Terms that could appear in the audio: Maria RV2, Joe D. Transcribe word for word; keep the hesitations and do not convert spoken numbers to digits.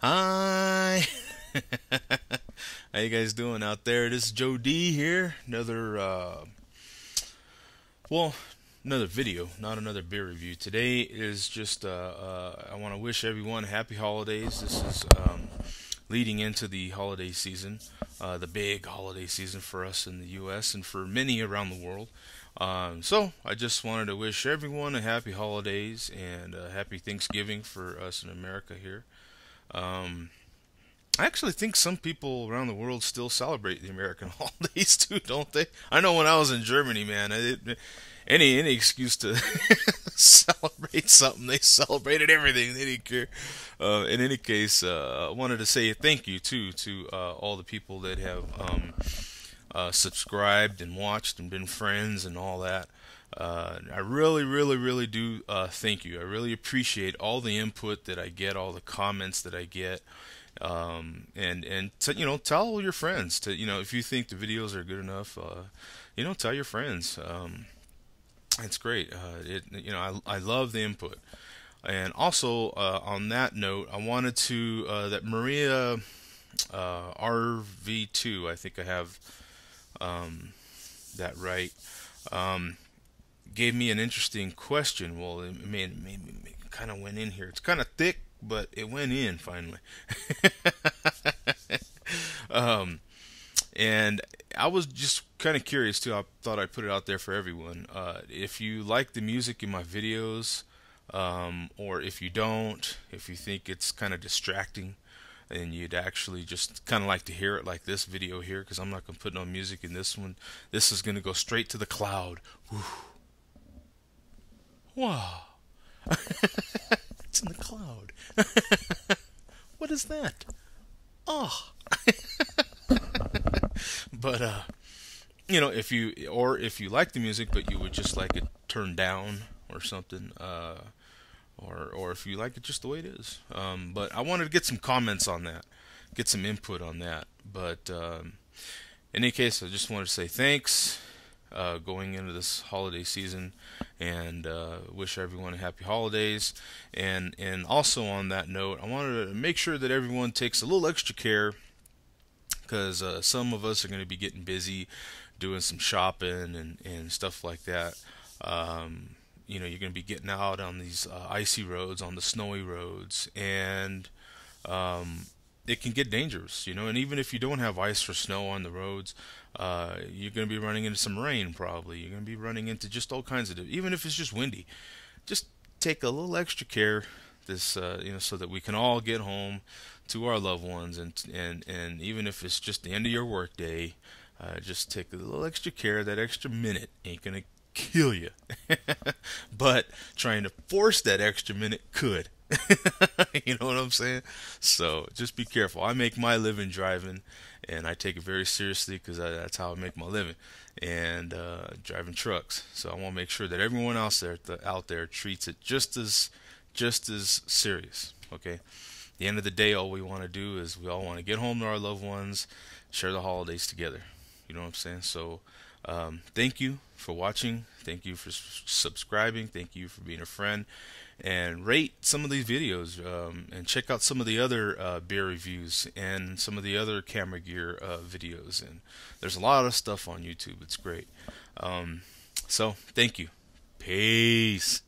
Hi. How you guys doing out there? This is Joe D here. Another, uh, well, another video, not another beer review. Today is just, uh, uh, I want to wish everyone happy holidays. This is um, leading into the holiday season, uh, the big holiday season for us in the U S and for many around the world. Um, so I just wanted to wish everyone a happy holidays and a happy Thanksgiving for us in America here. Um, I actually think some people around the world still celebrate the American holidays too, don't they? I know when I was in Germany, man, I didn't, any any excuse to celebrate something, they celebrated everything. They didn't care. Uh, in any case, uh, I wanted to say thank you too to uh, all the people that have um, uh, subscribed and watched and been friends and all that. Uh, I really, really, really do uh, thank you. I really appreciate all the input that I get, all the comments that I get, um, and and t you know, tell all your friends. To you know, if you think the videos are good enough, uh, you know, tell your friends. Um, it's great. Uh, it you know, I I love the input. And also uh, on that note, I wanted to uh, that Maria uh, R V two. I think I have um, that right. Um, Gave me an interesting question. Well, it, made, it, made, it kind of went in here. It's kind of thick, but it went in finally. um, and I was just kind of curious too. I thought I'd put it out there for everyone. Uh, if you like the music in my videos, um, or if you don't, if you think it's kind of distracting, and you'd actually just kind of like to hear it like this video here, because I'm not going to put no music in this one. This is going to go straight to the cloud. Whew. Wow, it's in the cloud. What is that? Oh, but uh, you know, if you or if you like the music, but you would just like it turned down or something, uh, or or if you like it just the way it is. Um, but I wanted to get some comments on that, get some input on that. But um, in any case, I just wanted to say thanks. Uh, going into this holiday season, and uh, wish everyone a happy holidays. And and also on that note, I wanted to make sure that everyone takes a little extra care, because uh, some of us are going to be getting busy, doing some shopping and and stuff like that. Um, you know, you're going to be getting out on these uh, icy roads, on the snowy roads, and um, it can get dangerous, you know. And even if you don't have ice or snow on the roads, uh, you're going to be running into some rain probably. You're going to be running into just all kinds of, even if it's just windy. Just take a little extra care, this, uh, you know, so that we can all get home to our loved ones. And and and even if it's just the end of your work day, uh, just take a little extra care. That extra minute ain't going to kill you, but trying to force that extra minute could. You know what I'm saying? So just be careful. I make my living driving, and I take it very seriously, because that's how I make my living, and uh, driving trucks. So I want to make sure that everyone else there, th out there treats it just as just as serious. Okay. At the end of the day, all we want to do is we all want to get home to our loved ones, share the holidays together. You know what I'm saying? So um, thank you for watching. Thank you for subscribing. Thank you for being a friend. And rate some of these videos, um, and check out some of the other uh, beer reviews and some of the other camera gear uh, videos. And there's a lot of stuff on YouTube. It's great. Um, so thank you. Peace.